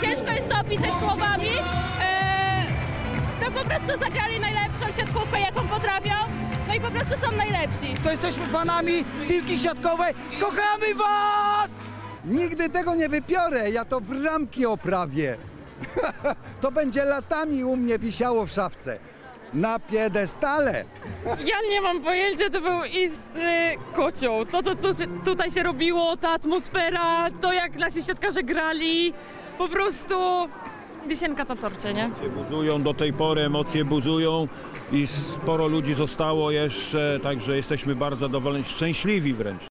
ciężko jest to opisać słowami. To po prostu zagrali najlepszą siatkówkę, jaką potrafią. No i po prostu są najlepsi. To jesteśmy fanami piłki siatkowej. Kochamy was! Nigdy tego nie wypiorę, ja to w ramki oprawię. To będzie latami u mnie wisiało w szafce. Na piedestale. Ja nie mam pojęcia, to był istny kocioł. To, co tutaj się robiło, ta atmosfera, to jak nasi siatkarze grali, po prostu wisienka na torcie, nie? Emocje buzują, do tej pory emocje buzują i sporo ludzi zostało jeszcze, także jesteśmy bardzo zadowoleni, szczęśliwi wręcz.